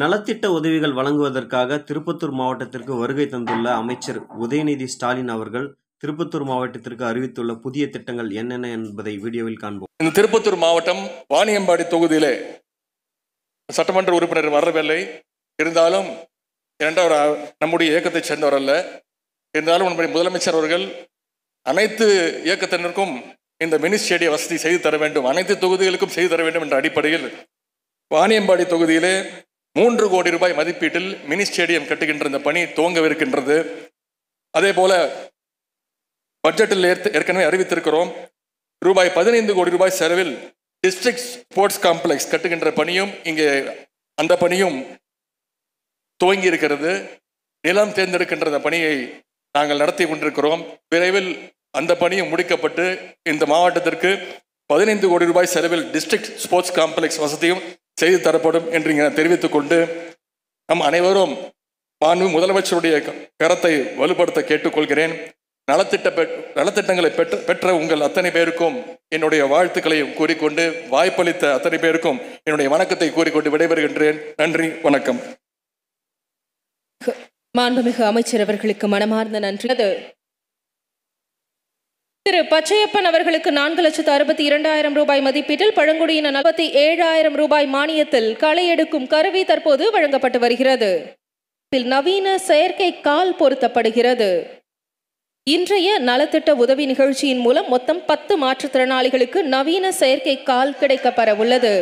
நலத்திட்ட உதவிகள் வழங்குவதற்காக திருப்பத்தூர் மாவட்டத்திற்கு வருகை தந்துள்ள அமைச்சர் உதயநிதி ஸ்டாலின் அவர்கள் திருப்பத்தூர் மாவட்டத்திற்கு அறிவித்துள்ள புதிய திட்டங்கள் என்னென்ன என்பதை வீடியோவில் காண்போம். இந்த திருப்பத்தூர் மாவட்டம் வாணியம்பாடி தொகுதியிலே சட்டமன்ற உறுப்பினர் வரவில்லை, இருந்தாலும் இரண்டாவது நம்முடைய இயக்கத்தை சேர்ந்தவர் அல்ல, இருந்தாலும் நம்முடைய முதலமைச்சர் அவர்கள் அனைத்து இயக்கத்தினருக்கும் இந்த மினி ஸ்டேடிய வசதி செய்து தர வேண்டும், அனைத்து தொகுதிகளுக்கும் செய்து தர வேண்டும் என்ற அடிப்படையில் வாணியம்பாடி தொகுதியிலே 3 கோடி ரூபாய் மதிப்பீட்டில் மினி ஸ்டேடியம் கட்டுகின்ற இந்த பணி துவங்கவிருக்கின்றது. அதே போல பட்ஜெட்டில் ஏற்கனவே அறிவித்திருக்கிறோம், ரூபாய் 15 கோடி ரூபாய் செலவில் டிஸ்ட்ரிக்ட் ஸ்போர்ட்ஸ் காம்ப்ளெக்ஸ் கட்டுகின்ற பணியும் இங்கே அந்த பணியும் துவங்கி இருக்கிறது. நிலம் தேர்ந்தெடுக்கின்ற பணியை நாங்கள் நடத்தி கொண்டிருக்கிறோம். விரைவில் அந்த பணியும் முடிக்கப்பட்டு இந்த மாவட்டத்திற்கு 15 கோடி ரூபாய் செலவில் டிஸ்ட்ரிக்ட் ஸ்போர்ட்ஸ் காம்ப்ளெக்ஸ் வசதியும் செய்து தரப்படும் என்று இங்கே தெரிவித்துக் கொண்டு நம் அனைவரும் மாண்பு முதலமைச்சருடைய கரத்தை வலுப்படுத்த கேட்டுக்கொள்கிறேன். நலத்திட்டங்களை பெற்ற உங்கள் அத்தனை பேருக்கும் என்னுடைய வாழ்த்துக்களையும் கூறிக்கொண்டு, வாய்ப்பளித்த அத்தனை பேருக்கும் என்னுடைய வணக்கத்தை கூறிக்கொண்டு விடைபெறுகின்றேன். நன்றி, வணக்கம். மாண்புமிகு அமைச்சர் அவர்களுக்கு மனமார்ந்த நன்றி. திரு பச்சையப்பன் அவர்களுக்கு 4,62,200 ரூபாய் மதிப்பீட்டில் பழங்குடியின 47,000 ரூபாய் மானியத்தில் களை எடுக்கும் கருவி தற்போது வழங்கப்பட்டு வருகிறது. இதில் நவீன செயற்கை கால் பொருத்தப்படுகிறது. இன்றைய நலத்திட்ட உதவி நிகழ்ச்சியின் மூலம் மொத்தம் 10 மாற்றுத்திறனாளிகளுக்கு நவீன செயற்கை கால் கிடைக்கப்பெற உள்ளது.